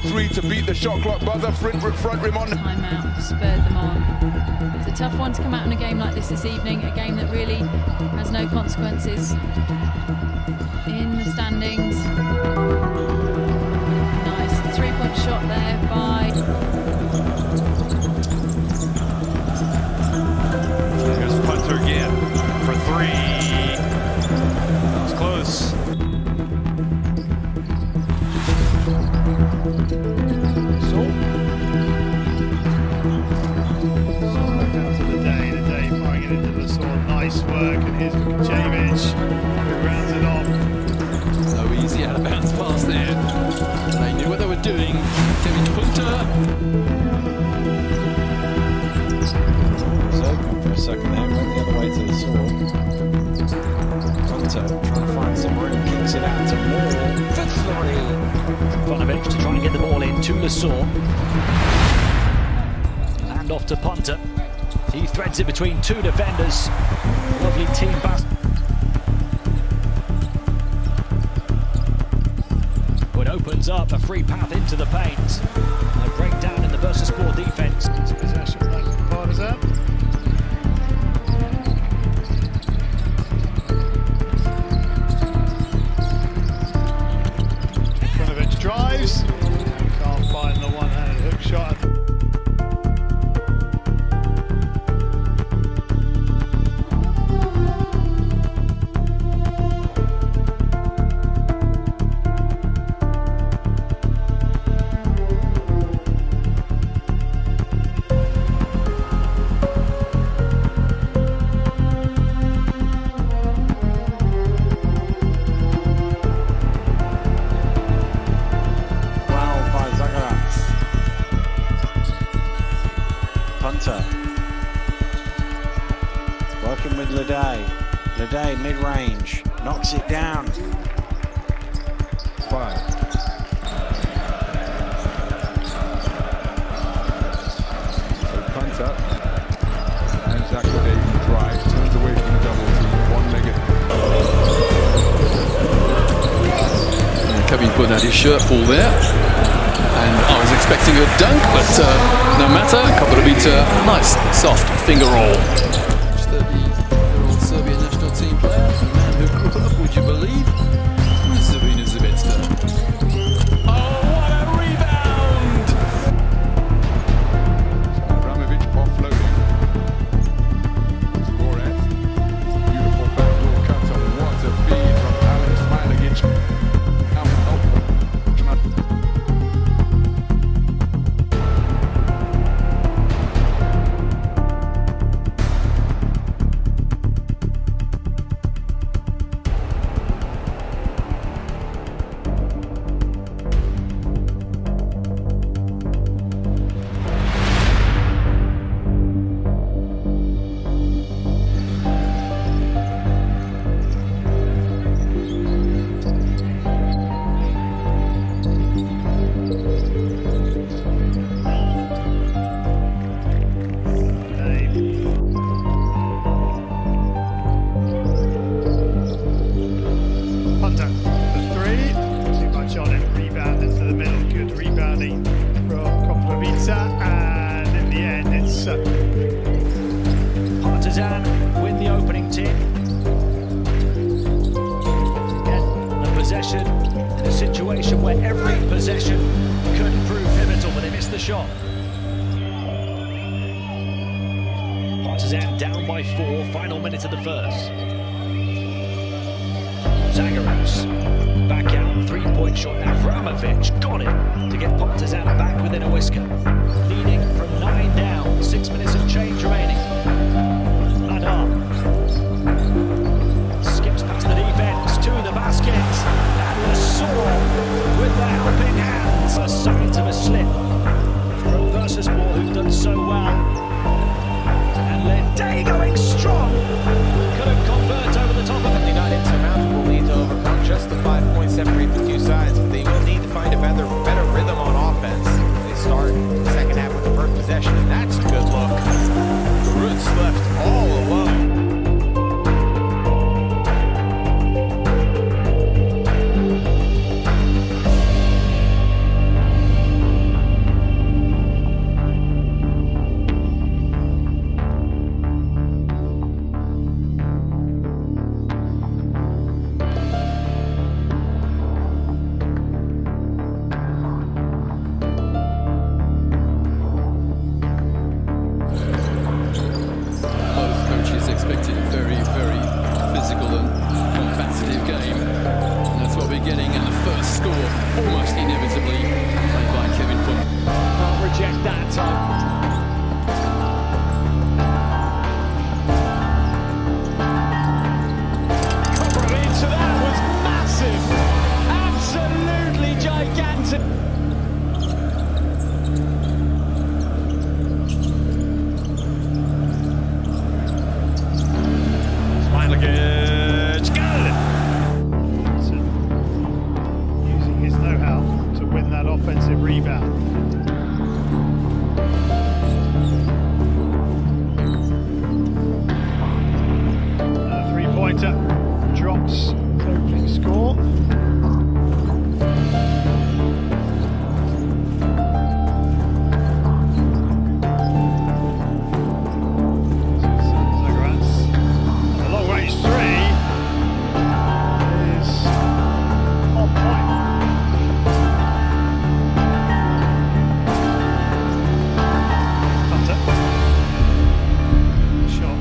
for three to beat the shot clock buzzer. Front rim on. Timeout spurred them on. It's a tough one to come out in a game like this evening, a game that really has no consequences in the standings. Nice three-point shot there by... There's Punter again for three. That was close. Nice work, and here's Vukicevic, who rounds it off. So easy out of bounds pass there. They knew what they were doing. Kevin Punter. It was open for a second there, went the other way to the sword. Punter trying to find some room, kicks it out to Moore. For three. Trifunovic to try and get the ball in to Lasaur. And off to Punter. He threads it between two defenders. Lovely team pass. It opens up a free path into the paint. A breakdown in the Bursaspor defense. It's a possession like Partizan. Trifunovic drives. Can't find the one-handed hook shot. Working with LeDay. LeDay mid-range, knocks it down. Five. So Punter and Zagaras drives, turns away from the double team, one-legged. Kevin Punter had his shirt pull there. And I was expecting a dunk, but no matter, Koprivica, nice soft finger roll. 30-year-old Serbian national team player, a man who grew up, would you believe, with Savina Zvezda. Oh, what a rebound! Avramović offloading. Zagaras, beautiful backdoor cut, and what a feed from Alen Smailagić. Partizan win the opening tip. Again, the possession in a situation where every possession could prove pivotal, but they missed the shot. Partizan down by four, final minute of the first. Zagaras back out, three-point shot. Avramović got it to get Partizan back within a whisker. Leading from 9 down, 6 minutes and change remaining. Skips past the defense to the basket, and Lasaur with the helping hands. A sign of a slip from Bursaspor, who've done so well. And LeDay going strong. Couldn't convert over the top of it. Not insurmountable need to overcome. Just the 5 points separate the two sides, but they will need to find a better rhythm on offense. They start the second half with the first possession, and that's a good look. Roots left all alone. Koprivica, that was massive, absolutely gigantic. Smailagić, goal! Using his know-how to win that offensive rebound. Drops opening score. Zagaras. A long range three is on point. Punter. Shot.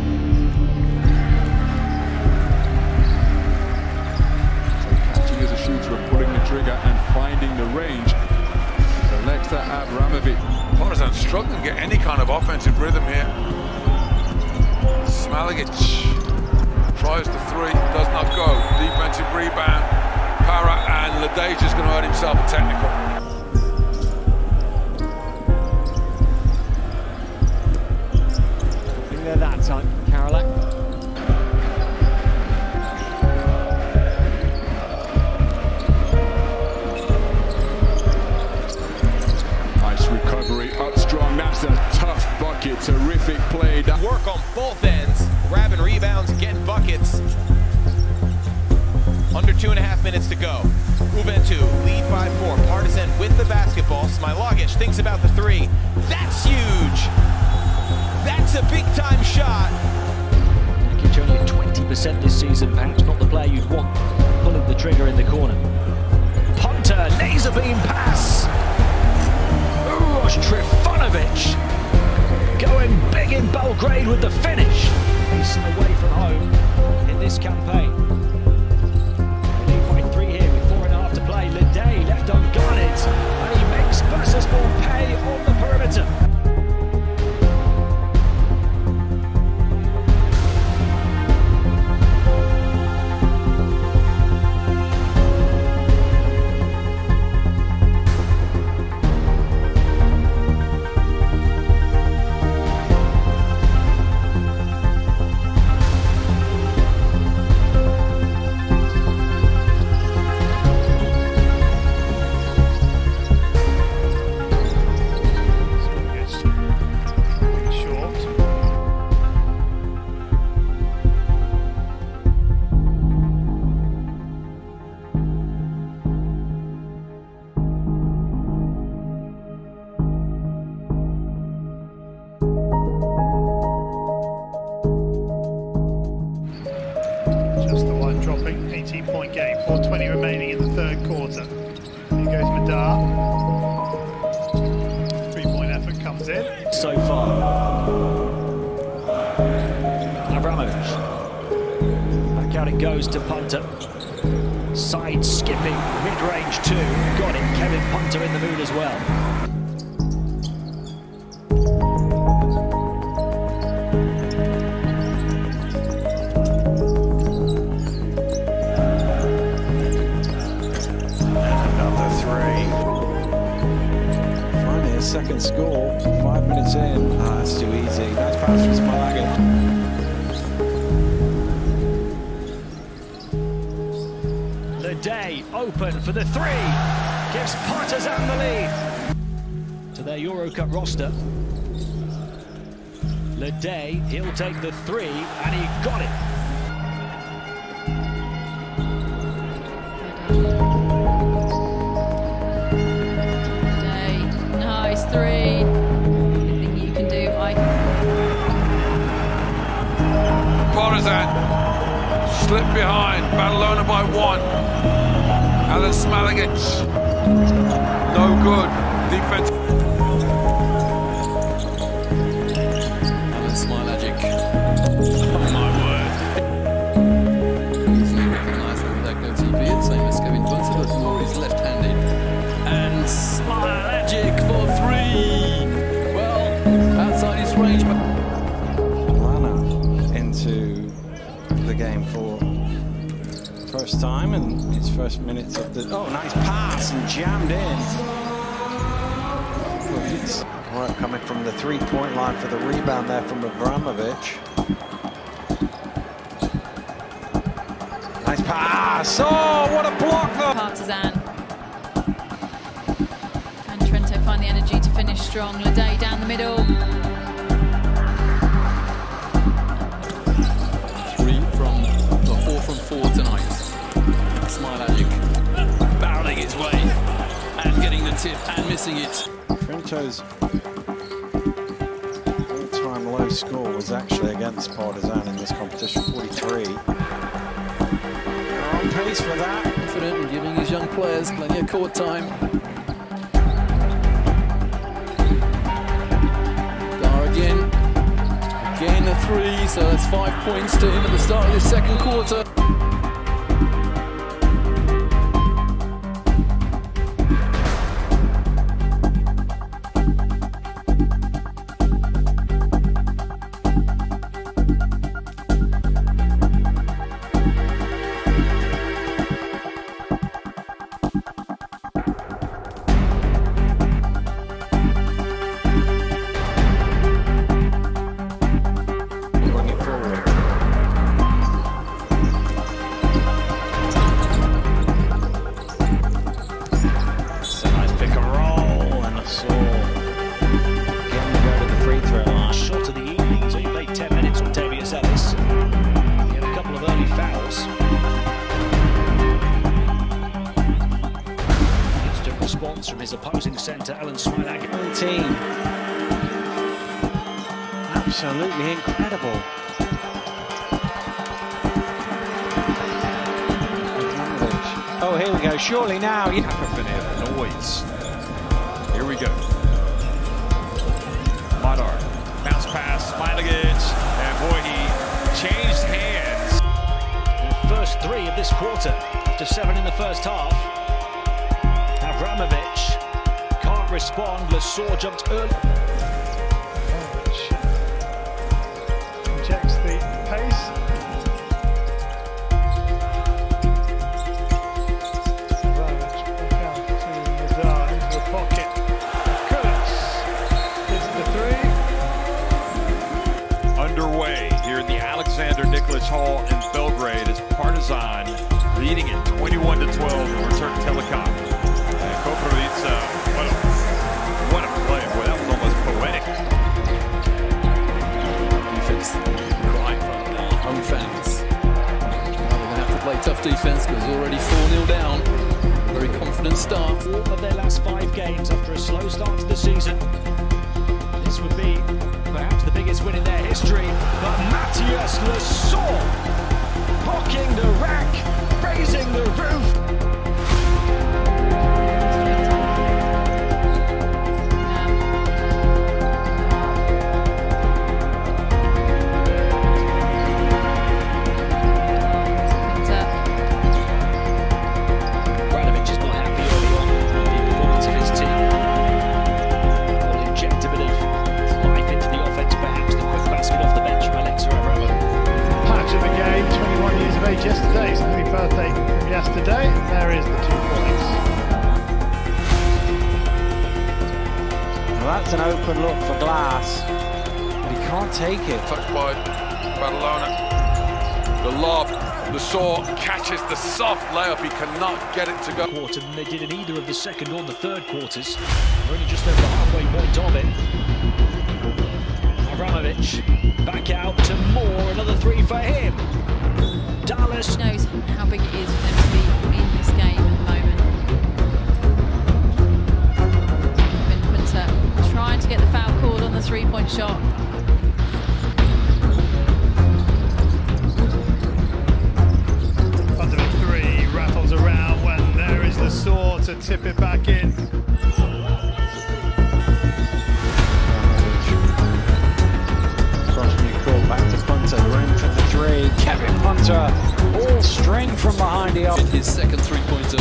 Trigger and finding the range. Selects that Avramović. Partizan struggling to get any kind of offensive rhythm here. Smailagić tries the three, does not go. Defensive rebound. Para and LeDay just going to hurt himself a technical. Terrific play. Work on both ends, grabbing rebounds, getting buckets. Under 2.5 minutes to go. Uventu lead by 4. Partizan with the basketball. Smailagić thinks about the three. That's huge. That's a big time shot. It's only 20% this season, perhaps not the player you'd want pulling the trigger in the corner. Punter, laser beam pass. Uros Trifunovic. Going big in Belgrade with the finish. He's away from home in this campaign. They lead by 3 here with 4.5 to play. LeDay left unguarded, and he makes Bursaspor pay on the perimeter. Dropping, 18-point game, 4:20 remaining in the third quarter. Here goes Madar. 3-point effort comes in. So far. Avramović. Back out it goes to Punter. Side skipping, mid-range two. Got it, Kevin Punter in the mood as well. Second score, 5 minutes in. That's too easy. That's pass from Spalagan. LeDay open for the three. Gives Partizan the lead. To their Eurocup roster. LeDay, he'll take the three, and he got it. Three. Anything you can do, Mike. Partizan slip behind. Badalona by 1. Alen Smailagić. No good. Defense. Alen Smailagić. Oh my word. Easily recognised from that go TV. It's same as Kevin Punter, but more is left handed. And Smailagić for 3. Well, time and his first minutes of the... Oh, nice pass and jammed in. Work coming from the three-point line for the rebound there from Avramović. Nice pass. Oh, what a block though. Partizan. And Trento find the energy to finish strong. LeDay down the middle. And missing it. Trento's all-time low score was actually against Partizan in this competition, 43. On pace for that. Confident in giving his young players plenty of court time. Dar again a three, so that's 5 points to him at the start of the second quarter. From his opposing centre, Alen Smailagić. 19. Absolutely incredible. Oh, here we go. Surely now. You noise. Here we go. Madar. Bounce pass, Smailagić. And boy, he changed hands. The first three of this quarter, after seven in the first half. Avramović can't respond. Lesaur jumped early. Checks the pace. Avramović back out to Mazar into the pocket. Kurtz is the three. Underway here in the Alexander Nikolic Hall in Belgrade as Partizan leading it 21-12 over Turk Telecom. Koprivica, what a play. Boy, that was almost poetic. Defense right from the home fans. Now they're going to have to play tough defense because already 4-0 down. Very confident start. All of their last 5 games after a slow start to the season. This would be perhaps the biggest win in their history. But Matthias Lesaur blocking the rack, raising the roof. Yesterday, it's happy birthday from yesterday. There is the 2 points. Well, that's an open look for Glass. He can't take it. Touched by Badalona. The lob, Lesaur catches the soft layup. He cannot get it to go. Quarter than they did in either of the second or the third quarters. They're only just over the halfway point of it. Avramović back out to Moore. Another three for him. Dallas knows how big it is for them to be in this game at the moment. Kevin Punter trying to get the foul called on the three-point shot. Under the three, rattles around when there is Lesaur to tip it back in. Kevin Punter, all string from behind the arc. His second three-pointer.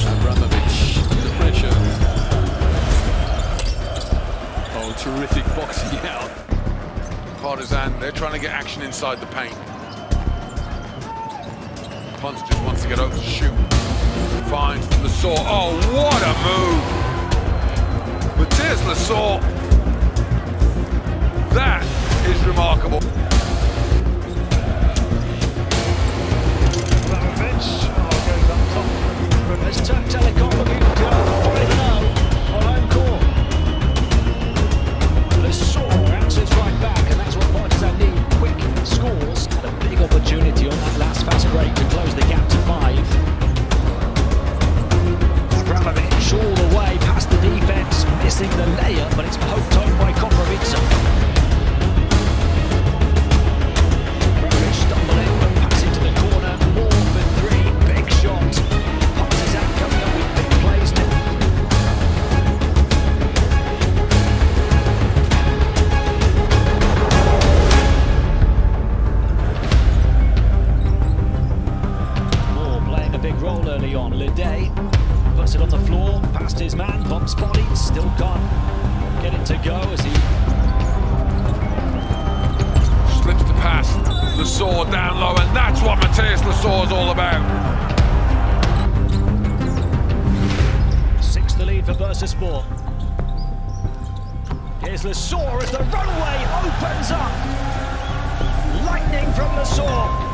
Avramović under pressure. Oh, terrific boxing out. Partizan. They're trying to get action inside the paint. Punter just wants to get over to shoot. Finds Lasaur. Oh, what a move! Matthias Lasaur. That is remarkable. Avramović, oh, going up top from this Turk telecom. Opportunity on that last fast break to close the gap to 5. Avramović all the way past the defense, missing the layup, but it's poked home by Koprivica. Avramović stumbling, but passing to the corner, more for 3, big shot. Partizan coming up with big plays early on. LeDay puts it on the floor, past his man, bumps body, still can't get it to go as he slips the pass. Lasaur down low, and that's what Matthias Lasaur is all about. 6 the lead for Bursaspor. Here's Lasaur as the runway opens up. Lightning from Lasaur.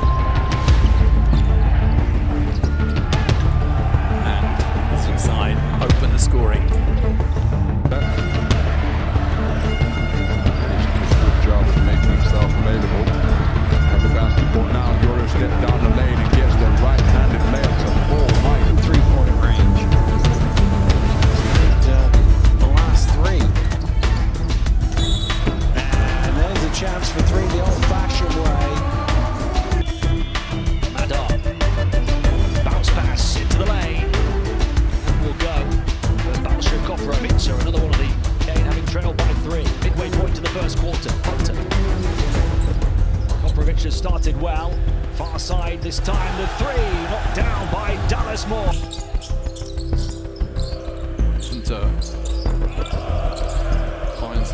Inside, open the scoring. Good job of making himself available. And the basketball now, Uros steps down the lane and gets the right-handed player to fall right in 3-point range. And the last 3. And there's a chance for 3 the old-fashioned way. Another one of the Kane having trailed by 3. Midway point to the first quarter. Punter. Koprivica has started well. Far side this time. The 3 knocked down by Dallas Moore. Punter finds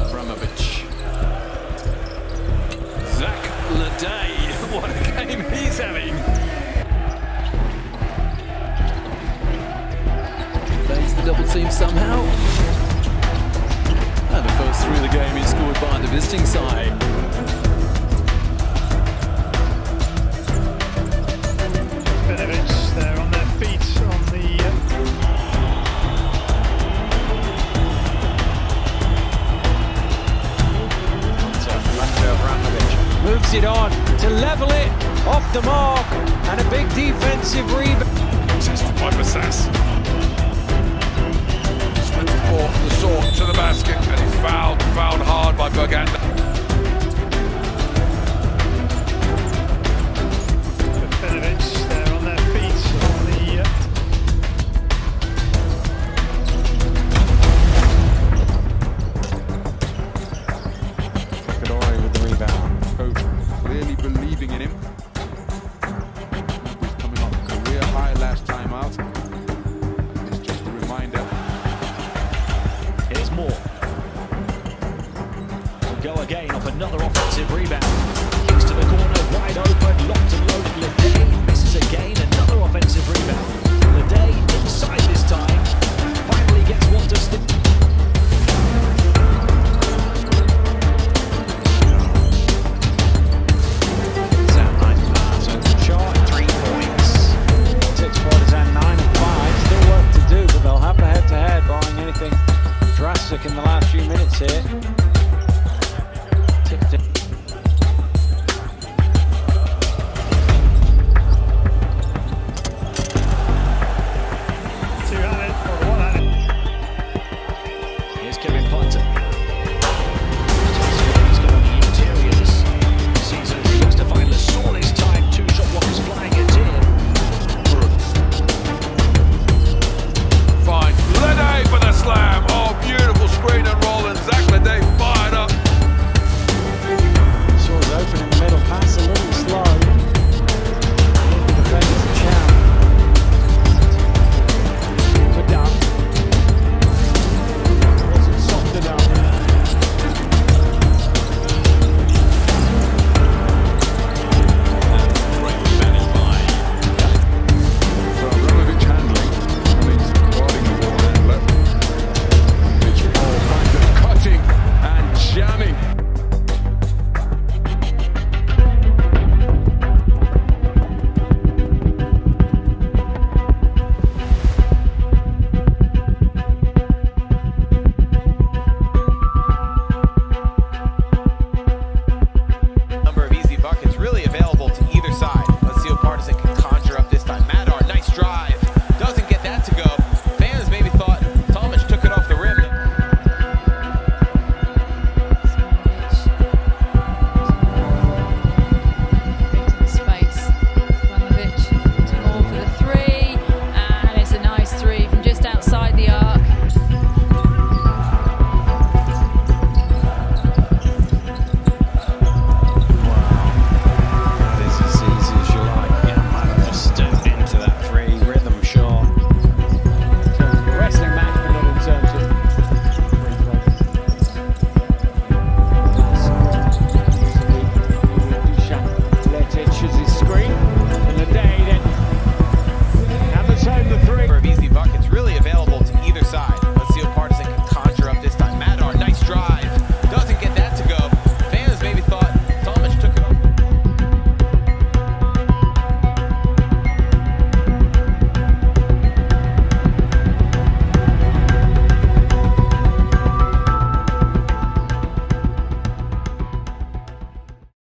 Avramović. Zach LeDay. What a game he's having. Double team somehow, and the first through the game is scored by the visiting side. Benevic there on their feet on the Avramović moves it on to level it off the mark, and a big defensive rebound. Contested by Bassas. Lasaur to the basket, and he's fouled hard by Berganda. Benevic there on their feet on the Kadore with the rebound. Kobe clearly believing in him. He's coming up career high last time out. It's just a reminder. Here's Moore. We'll go again off another offensive rebound. Kicks to the corner, wide open, locked and loaded. LeDay misses again, another offensive rebound. LeDay inside this time, finally gets one to stick. In the